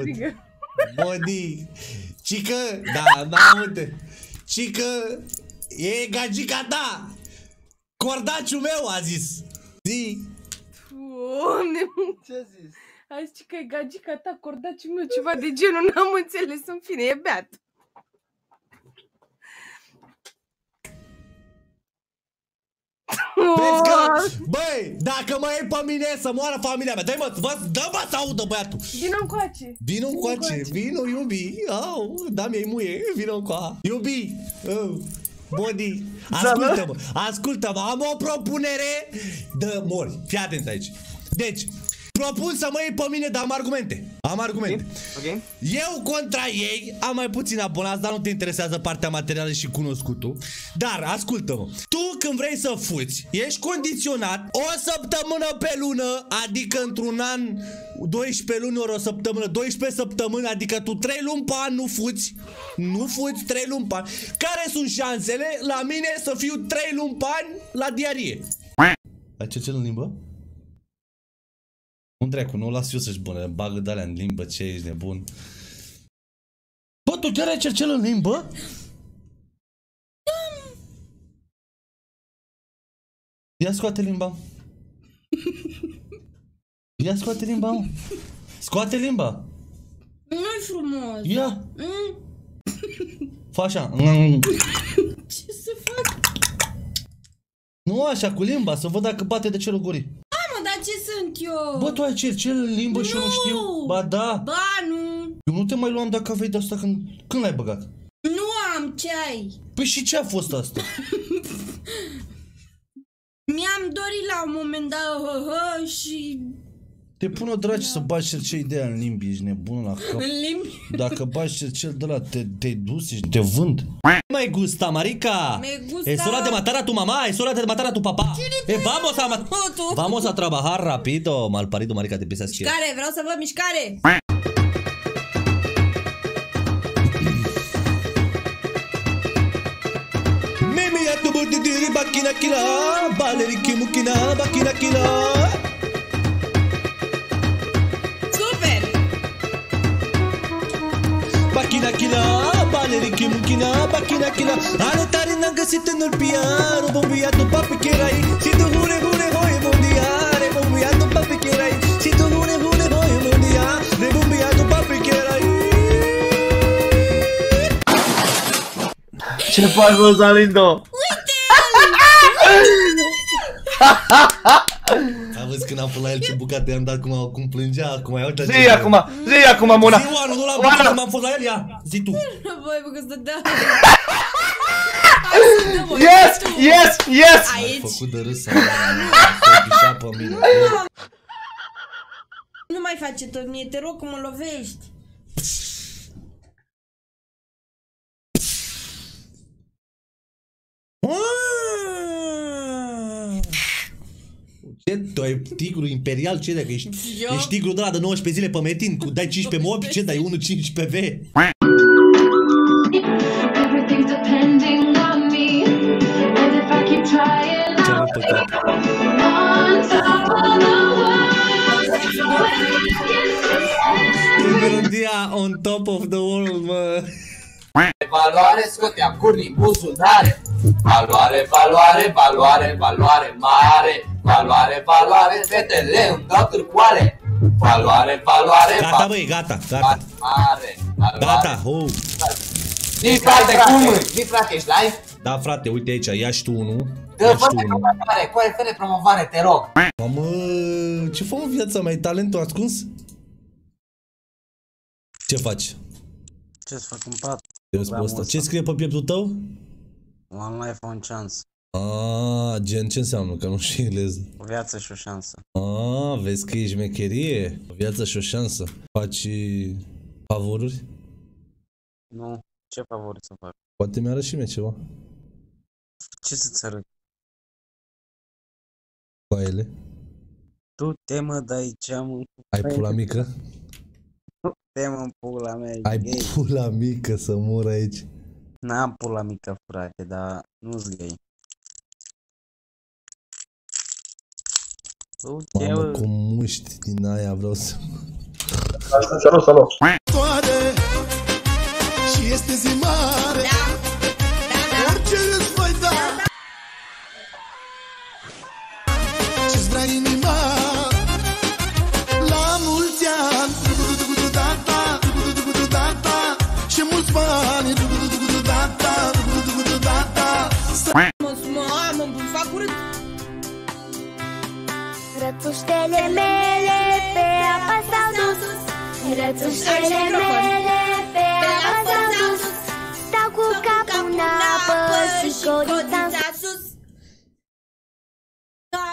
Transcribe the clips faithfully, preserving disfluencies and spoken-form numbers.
strigă. Body. Cică, da, da, uite. Cică, e gagica ta. Cordaciul meu a zis. Zi. Doamne, ce a zis? A zis că e gagica ta, cordaciul meu, ceva de genul, n-am înțeles, în fine, e beat. Vezi că, băi, dacă mă iei pe mine să moară familia mea, dă-i mă, dă-mă să audă băiatul. Vino încoace. Vino încoace, vino iubi, au, da mi-ai muie, vino încoa. Iubi, uh, body, ascultă-mă, ascultă-mă, am o propunere de mori, fii atent aici. Deci, propun să mă iei pe mine, dar am argumente. Am argumente. Okay. Okay. Eu contra ei am mai puțin abonați, dar nu te interesează partea materială și cunoscutul. Dar, ascultă-mă, tu când vrei să fuți, ești condiționat o săptămână pe lună, adică într-un an, douăsprezece luni ori o săptămână, douăsprezece săptămâni, adică tu trei luni pe an nu fuți, nu fuți trei luni pe an. Care sunt șansele la mine să fiu trei luni pe an la diarie? La ce ce în limbă? Un dracu, nu o las eu să-și bună, bagă de-alea în limbă, ce ești nebun. Bă, tu chiar ai cercel în limbă? Ia scoate limba. Ia scoate limba. Scoate limba. Nu-i frumos. Ia. Fă așa. Ce să fac? Nu așa, cu limba, să văd dacă bate de cerul gurii. Ce sunt eu? Bă, tu ai cercel în limbă nu. Și eu nu știu. Ba da. Ba nu. Eu nu te mai luam dacă aveai de asta când, când l-ai băgat? Nu am ceai. Păi și ce a fost asta? Mi-am dorit la un moment dat uh, uh, și... Te pun o draci da. Să bagi cercel ideea în limbi, ești nebună la cap. În limbi? Dacă bagi cercel de la te, te duci, te vând. Mai gusta, Marica. Me gusta. Es hora de matar a tu mamá, es hora de matar a tu papá. Eh, vamos a matar. Vamos a trabajar rapido, malparido, Marica, te empiezas a chiar. Mișcare, vreau să văd mișcare. Mimi a tu butitiri bakina kila, baleriki mukina bakina kila. Bachinachila, baleriki muchina, bachinachila. Anotare n-am găsit în urpian. Vom buia după picherai. Si tu hure hure hoi mondia. Re vom buia după picherai. Si tu hure hure hoi mondia. Re vom buia după picherai. Ce faci, Rosalindo? Uite! Am văzut când am pus la el ce bucate i-am dat, cum, cum plângea, cum ai uitat. Zi acum, zi acum, Mona! Zi, Oana, nu l-am văzut cum am fost la el, ia, zi tu! Băi, bă, că stătea... Yes, yes, yes! Ai făcut de râs, am făcut pe mine. Nu mai face tot mie, te rog, cum mă lovești. Ce? Tu ai tigru imperial? Ce dacă ești? Eu? Ești tigru de la de nouăsprezece zile pe metin, cu dai cincisprezece mobi, ce dai unu cincisprezece V? Ce-am păcat? Melodia on top of the world, mă! Valoare scoteam curni în buzunare. Valoare, valoare, valoare, valoare mare. Valoare, valoare, fetele îmi dau târcoare. Valoare, valoare, gata, va băi, gata, gata. Mare, valoare. Gata, hou. Zi, frate, cum? Zi, frate, ești live? Da, frate, uite aici, ia și tu unul. Dă, fă de promovare, coare, fă de promovare, te rog. Mamă, ce fă în viața mea, e talentul ascuns? Ce faci? Ce-ți fac în pat? Ce scrie pe pieptul tău? One life, one chance. Aaaa, gen ce înseamnă? Că nu știu engleză. O viață și o șansă. Aaaa, vezi că e șmecherie? O viață și o șansă. Faci favoruri? Nu, ce favoruri să fac? Poate mi-arăt și mie ceva. Ce să-ți arăt? Coaele. Tu te mă dai geamul. Ai pula mică? Tu te mă pula mea. Ai pula mică să mor aici. N-am pula mică, frate, dar nu-s gay. Mamă, cum muști din aia, vreau să... Salut, salut! Și este zi mare! Orice îți voi da! Ce-ți vrea inima? La mulți ani! Ce mulți bani! Mă fac urât! Rățuștele mele pe apa s-au dus, rățuștele mele pe apa s-au dus, stau cu capul în apă și codița în sus.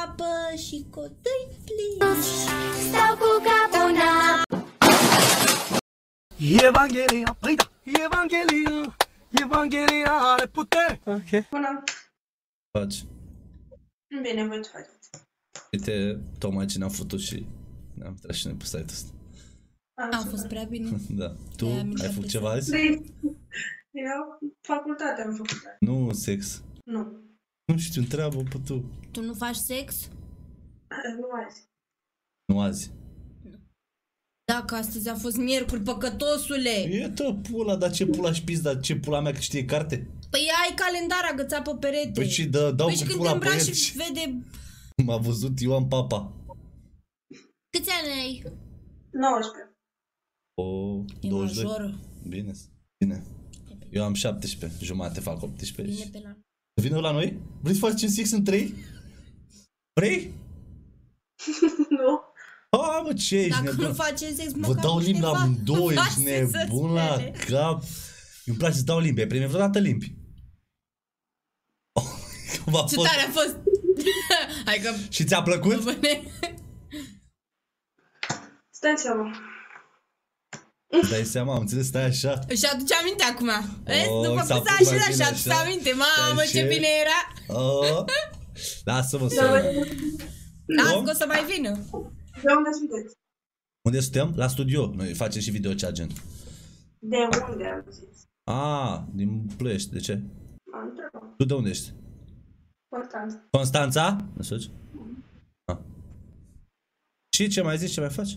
Apă și codoi plini. Stau cu capul în apă. Evanghelia, păi da, Evanghelia, Evanghelia are putere. Ok. Bună. Faci. Bine, voi ce faceți? Uite, tocmai ce ne-am făcut și ne-am tras și ne pe site-ul ăsta. A fost prea bine. Da. Tu ai făcut ceva azi? Eu facultate am făcut. Nu sex. Nu. Nu știu, întreabă pe tu. Tu nu faci sex? Nu azi. Nu azi? Nu. Dacă astăzi a fost miercuri, păcătosule! Iată pula, dar ce pula și pis, dar ce pula mea că știe carte? Păi ai calendar agățat pe perete. Păi și dă, dau păi și cu pula pe el. Și vede... M-a văzut Ioan Papa. Câți ani ai? nouăsprezece. O, douăzeci și doi. Bine, bine. Eu am șaptesprezece, jumate fac optsprezece. Bine pe la... Vină la noi? Vrei să faci cinci în trei? Vrei? Nu. A, mă, ce ești nebun? Dacă nu faci cinci, mă, vă dau limbi la amândoi, ești nebun la cap. Îmi place să dau limbi, ai primit vreodată limbi? Ce tare a fost! Hai că... Și ți-a plăcut? Stai seama. Stai seama, am înțeles, stai așa. Și aduce aminte acum. Oh, după s-a pus așa, și aduce aminte. Mamă, ce bine era. Oh. Lasă-mă să... Las că o să mai vină. De unde sunteți? Unde suntem? La studio. Noi facem și video agent. De unde am zis? Ah, din Plești. De ce? Tu de unde ești? Constanța. Constanța? Mă suci? Mm. Ah. Și ce mai zici, ce mai faci?